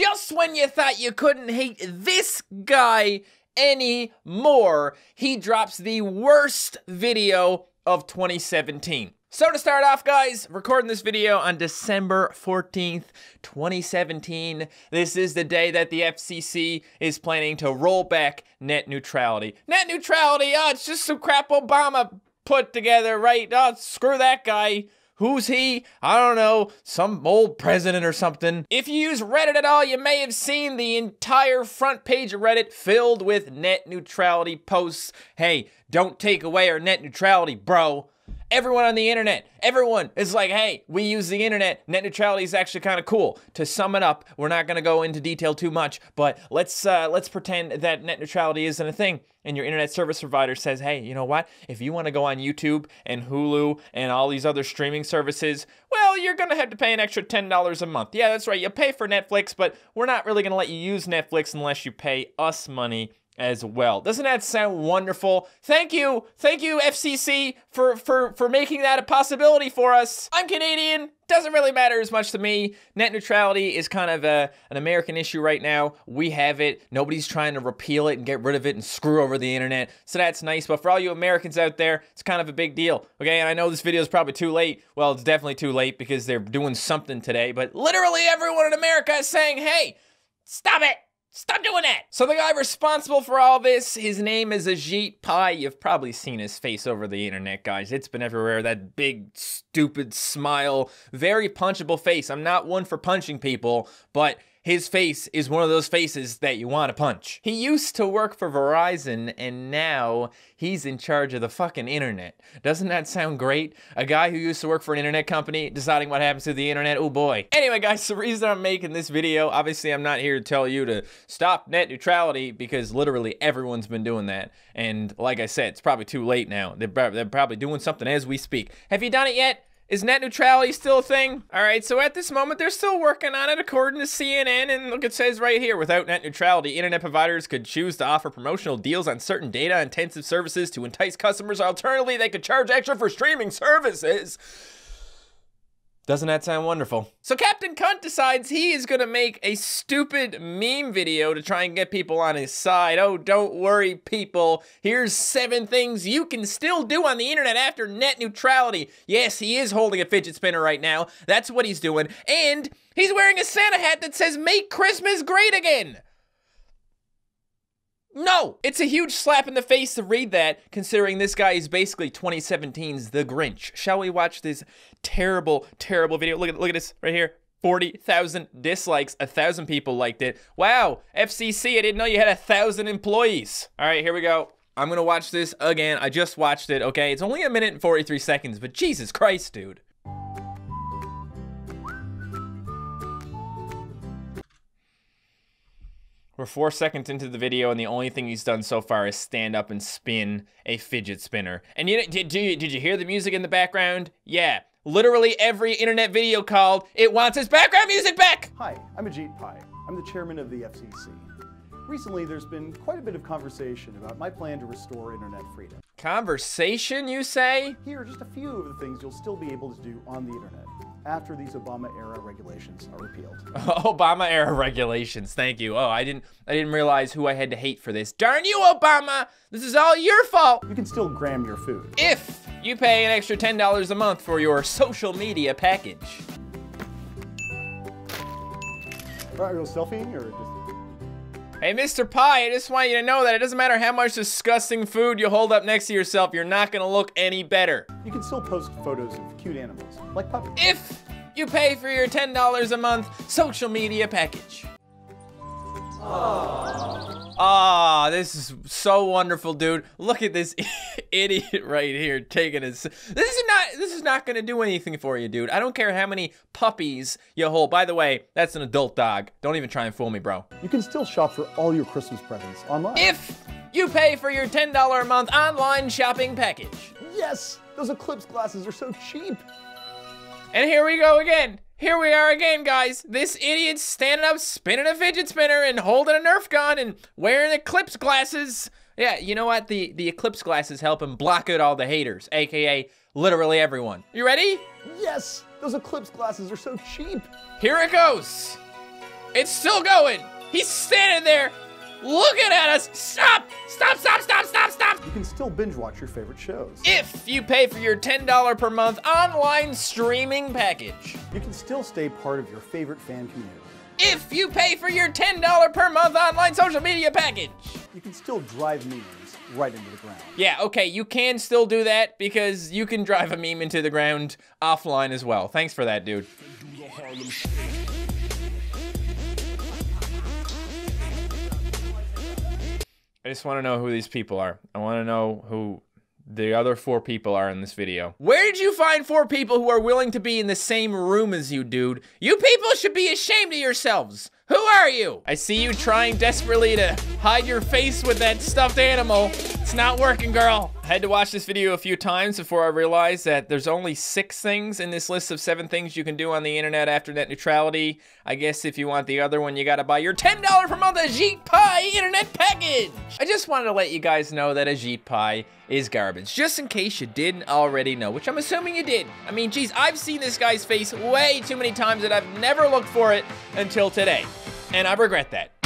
Just when you thought you couldn't hate this guy anymore, he drops the worst video of 2017. So to start off, guys, recording this video on December 14th, 2017. This is the day that the FCC is planning to roll back net neutrality. Net neutrality, oh, it's just some crap Obama put together, right? Oh, screw that guy. Who's he? I don't know, some old president or something. If you use Reddit at all, you may have seen the entire front page of Reddit filled with net neutrality posts. Hey, don't take away our net neutrality, bro. Everyone on the internet, everyone is like, hey, we use the internet. Net neutrality is actually kind of cool. To sum it up, we're not gonna go into detail too much, but let's pretend that net neutrality isn't a thing. And your internet service provider says, hey, you know what? If you want to go on YouTube and Hulu and all these other streaming services, well, you're going to have to pay an extra $10 a month. Yeah, that's right. You pay for Netflix, but we're not really going to let you use Netflix unless you pay us money as well. Doesn't that sound wonderful? Thank you. Thank you, FCC, for making that a possibility for us. I'm Canadian. Doesn't really matter as much to me. Net neutrality is kind of an American issue right now. We have it. Nobody's trying to repeal it and get rid of it and screw over the internet. So that's nice. But for all you Americans out there, it's kind of a big deal. Okay, and I know this video is probably too late. Well, it's definitely too late because they're doing something today. But literally everyone in America is saying, hey, stop it. Stop doing that! So the guy responsible for all this, his name is Ajit Pai. You've probably seen his face over the internet, guys. It's been everywhere. That big, stupid smile. Very punchable face. I'm not one for punching people, but his face is one of those faces that you want to punch. He used to work for Verizon, and now he's in charge of the fucking internet. Doesn't that sound great? A guy who used to work for an internet company deciding what happens to the internet, oh boy. Anyway, guys, the reason I'm making this video, obviously I'm not here to tell you to stop net neutrality because literally everyone's been doing that. And like I said, it's probably too late now. They're probably doing something as we speak. Have you done it yet? Is net neutrality still a thing? All right, so at this moment, they're still working on it according to CNN, and look, it says right here, without net neutrality, internet providers could choose to offer promotional deals on certain data-intensive services to entice customers. Alternatively, they could charge extra for streaming services. Doesn't that sound wonderful? So Captain Cunt decides he is gonna make a stupid meme video to try and get people on his side. Oh, don't worry, people. Here's 7 things you can still do on the internet after net neutrality. Yes, he is holding a fidget spinner right now. That's what he's doing. And he's wearing a Santa hat that says, "Make Christmas Great Again." No! It's a huge slap in the face to read that, considering this guy is basically 2017's The Grinch. Shall we watch this terrible, terrible video? Look at this right here. 40,000 dislikes. 1,000 people liked it. Wow, FCC, I didn't know you had 1,000 employees. All right, here we go. I'm gonna watch this again. I just watched it, okay? It's only 1 minute and 43 seconds, but Jesus Christ, dude. We're 4 seconds into the video, and the only thing he's done so far is stand up and spin a fidget spinner. And you did you hear the music in the background? Yeah, literally every internet video called, it wants its background music back! Hi, I'm Ajit Pai. I'm the chairman of the FCC. Recently, there's been quite a bit of conversation about my plan to restore internet freedom. Conversation, you say? Here are just a few of the things you'll still be able to do on the internet after these Obama-era regulations are repealed. Obama-era regulations, thank you. Oh, I didn't realize who I had to hate for this. Darn you, Obama! This is all your fault! You can still gram your food. If you pay an extra $10 a month for your social media package. Are you selfieing or just... Hey, Mr. Pai, I just want you to know that it doesn't matter how much disgusting food you hold up next to yourself, you're not gonna look any better. You can still post photos of cute animals, like puppies. If you pay for your $10 a month social media package. Ah, this is so wonderful, dude. Look at this idiot right here taking his... This is not gonna do anything for you, dude. I don't care how many puppies you hold. By the way, that's an adult dog. Don't even try and fool me, bro. You can still shop for all your Christmas presents online. If you pay for your $10 a month online shopping package. Yes, those Eclipse glasses are so cheap. And here we go again. Here we are again, guys. This idiot's standing up, spinning a fidget spinner and holding a Nerf gun and wearing Eclipse glasses. Yeah, you know what? The Eclipse glasses help him block out all the haters, AKA literally everyone. You ready? Yes, those Eclipse glasses are so cheap. Here it goes. It's still going. He's standing there looking at us. Stop! Stop, stop, stop, stop, stop! You can still binge watch your favorite shows. If you pay for your $10 per month online streaming package. You can still stay part of your favorite fan community. If you pay for your $10 per month online social media package. You can still drive memes right into the ground. Yeah, okay, you can still do that because you can drive a meme into the ground offline as well. Thanks for that, dude. I just want to know who these people are. I want to know who the other four people are in this video. Where did you find four people who are willing to be in the same room as you, dude? You people should be ashamed of yourselves. Who are you? I see you trying desperately to hide your face with that stuffed animal. It's not working, girl. I had to watch this video a few times before I realized that there's only 6 things in this list of 7 things you can do on the internet after net neutrality. I guess if you want the other one, you gotta buy your $10 per month Ajit Pai internet package. I just wanted to let you guys know that Ajit Pai is garbage, just in case you didn't already know, which I'm assuming you did. I mean, geez, I've seen this guy's face way too many times and I've never looked for it until today. And I regret that.